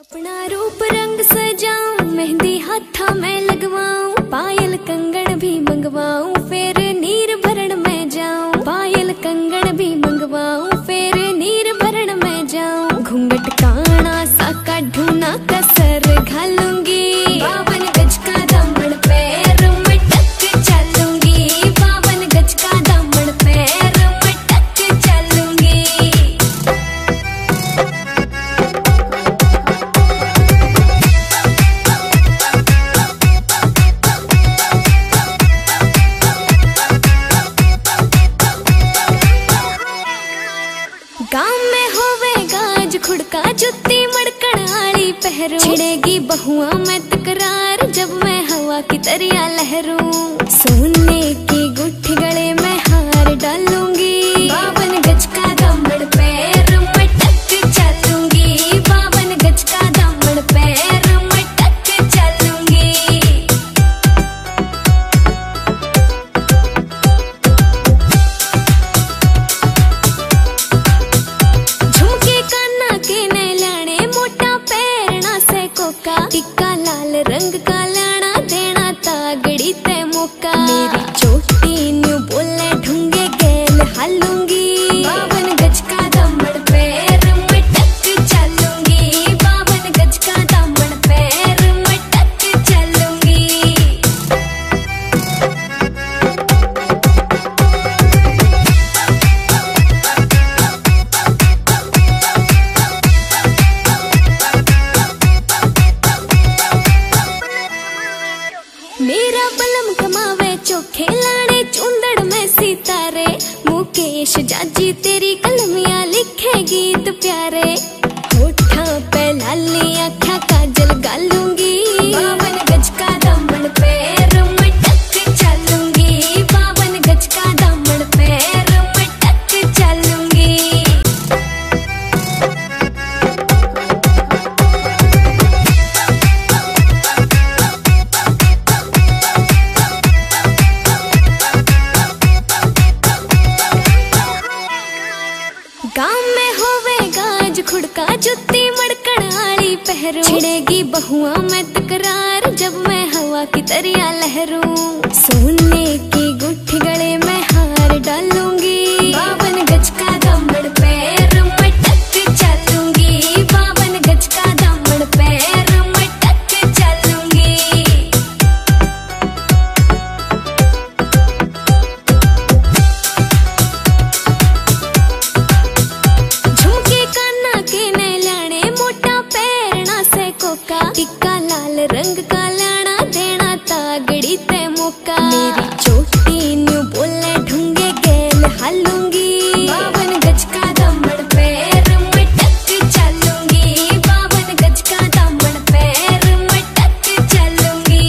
अपना रूप रंग सजाऊं, मेहंदी हाथा में लगवाऊं, पायल कंगन भी मंगवाऊं, फिर नीर भरण में जाऊं, पायल कंगन भी मंगवाऊं, फिर नीर भरण में जाऊं, घूंघट काना सा का ढूना कसर घालूंगी, 52 गज का दामन पैर में टक चलूंगी, 52 गज का दामन पैर में टक चलूंगी। गांव में होवेगा आज खुड़का, जुत्ती मड़कण आली पहरू, छिड़ेगी बहुआ में तकरार जब मैं हवा की तरिया लहरूं, सोने की गुठी गले में हार डालूंगी, 52 गज का दामन पैर में टक चलूंगी, 52 गज का दामन पैर में टक चलूंगी। झुमके काना के नैलाने, मोटा पैरना से कोका, टिक्का लाल रंग का लाना, देना तागड़ी ते मौका, मेरी चोटी न्यू बोले ढूंगे गैल हालूंगी, 52 गज का दामन पैर में टक चलूंगी, 52 गज का दामन पैर में टक चलूंगी। मेरा बलम कमावे चोखे लाड़े, चूंदड़ में सितारे, मुकेश जाजी तेरी कलमियां लिखे गीत प्यारे, होठा पे लाली आँखा काजल गालूंगी, 52 गज का दामन पैर में टक चलूंगी, 52 गज का दामन पैर में टक चलूंगी। गांव में होवेगा आज खुड़का, जुत्ती मड़कण आली पहरू, छिड़ेगी बहुआ में तकरार जब मैं हवा की तरिया लहरूं, सोने की गुठी गले में हार डालूंगी, 52 गज का दामन पैर में टक चलूंगी, 52 गज का दामन पैर में टक चलूंगी। झुमके काना के नैलाने, मोटा पैरना से कोका, टिक्का लाल रंग का लाना, देना तागड़ी ते मौका, मेरी चोटी न्यू बोले ढूंगे गैल हालूंगी, 52 गज का दामन पैर में टक चलूंगी, 52 गज का दामन पैर में टक चलूंगी।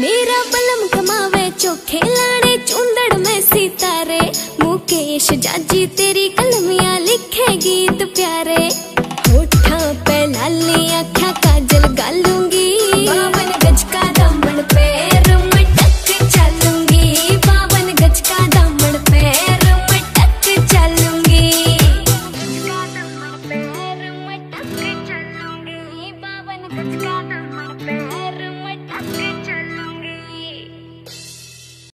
मेरा बलम कमावे चोखे लाड़े, चूंदड़ में सितारे, मुकेश जाजी तेरी कलमियां लिखे गीत प्यारे, होठा पे लाली आँखा काजल गालूंगी, 52 गज का दामन पैर में टक चलूंगी, 52 गज का दामन पैर में टक चलूंगी। 52 गज का दामन पैर में टक चलूंगी, 52 गज का